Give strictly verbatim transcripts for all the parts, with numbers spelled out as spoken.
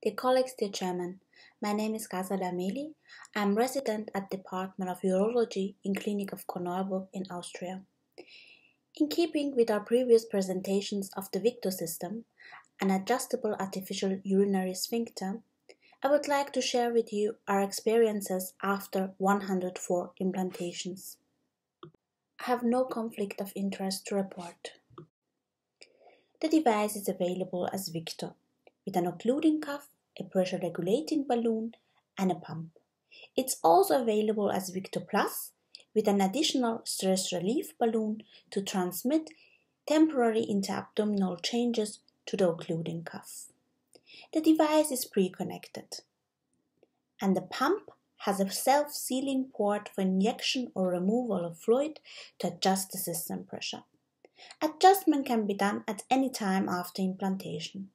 Dear colleagues, dear chairman, my name is Ameli. I am resident at Department of Urology in Clinic of Korneuburg in Austria. In keeping with our previous presentations of the Victo system, an adjustable artificial urinary sphincter, I would like to share with you our experiences after one hundred four implantations. I have no conflict of interest to report. The device is available as Victo, with an occluding cuff, a pressure regulating balloon and a pump. It's also available as Victo Plus, with an additional stress relief balloon to transmit temporary interabdominal changes to the occluding cuff. The device is pre-connected and the pump has a self-sealing port for injection or removal of fluid to adjust the system pressure. Adjustment can be done at any time after implantation.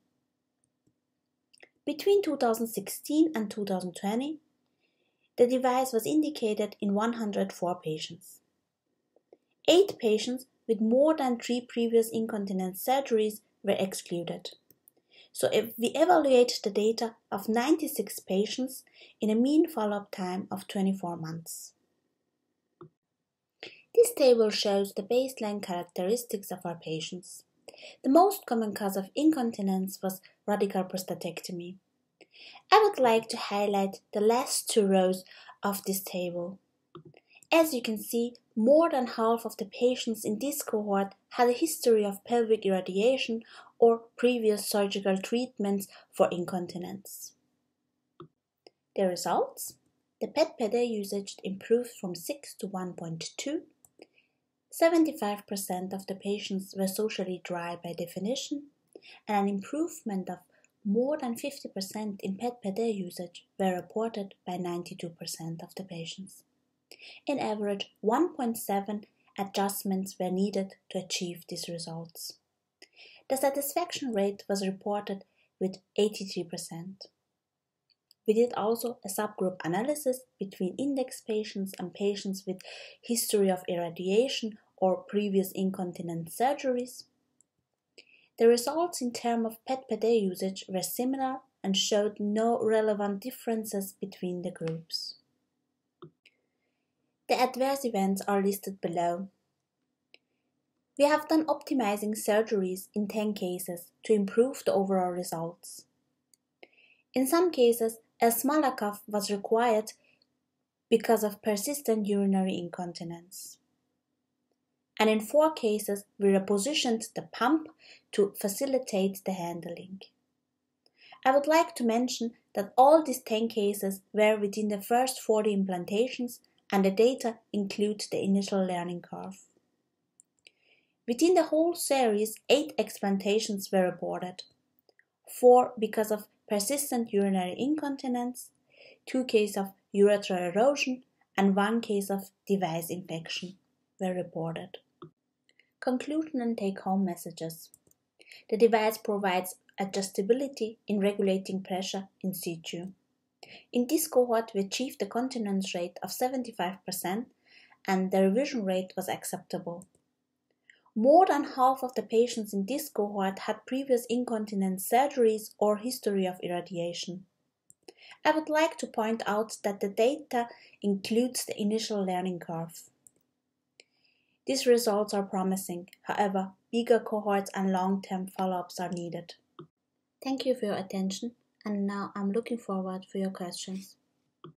Between two thousand sixteen and two thousand twenty, the device was indicated in one hundred four patients. Eight patients with more than three previous incontinence surgeries were excluded. So if we evaluate the data of ninety-six patients in a mean follow-up time of twenty-four months. This table shows the baseline characteristics of our patients. The most common cause of incontinence was radical prostatectomy. I would like to highlight the last two rows of this table. As you can see, more than half of the patients in this cohort had a history of pelvic irradiation or previous surgical treatments for incontinence. The results? The P E T-P E D usage improved from six to one point two. seventy-five percent of the patients were socially dry by definition, and an improvement of more than fifty percent in P E T-P E D usage were reported by ninety-two percent of the patients. In average, one point seven adjustments were needed to achieve these results. The satisfaction rate was reported with eighty-three percent. We did also a subgroup analysis between index patients and patients with history of irradiation or previous incontinence surgeries. The results in terms of P E T-P E D usage were similar and showed no relevant differences between the groups. The adverse events are listed below. We have done optimizing surgeries in ten cases to improve the overall results. In some cases, a smaller cuff was required because of persistent urinary incontinence. And in four cases, we repositioned the pump to facilitate the handling. I would like to mention that all these ten cases were within the first forty implantations, and the data include the initial learning curve. Within the whole series, eight explantations were reported. Four because of persistent urinary incontinence, two cases of urethral erosion and one case of device infection were reported. Conclusion and take-home messages. The device provides adjustability in regulating pressure in situ. In this cohort, we achieved a continence rate of seventy-five percent and the revision rate was acceptable. More than half of the patients in this cohort had previous incontinence surgeries or history of irradiation. I would like to point out that the data includes the initial learning curve. These results are promising, however, bigger cohorts and long-term follow-ups are needed. Thank you for your attention, and now I'm looking forward for your questions.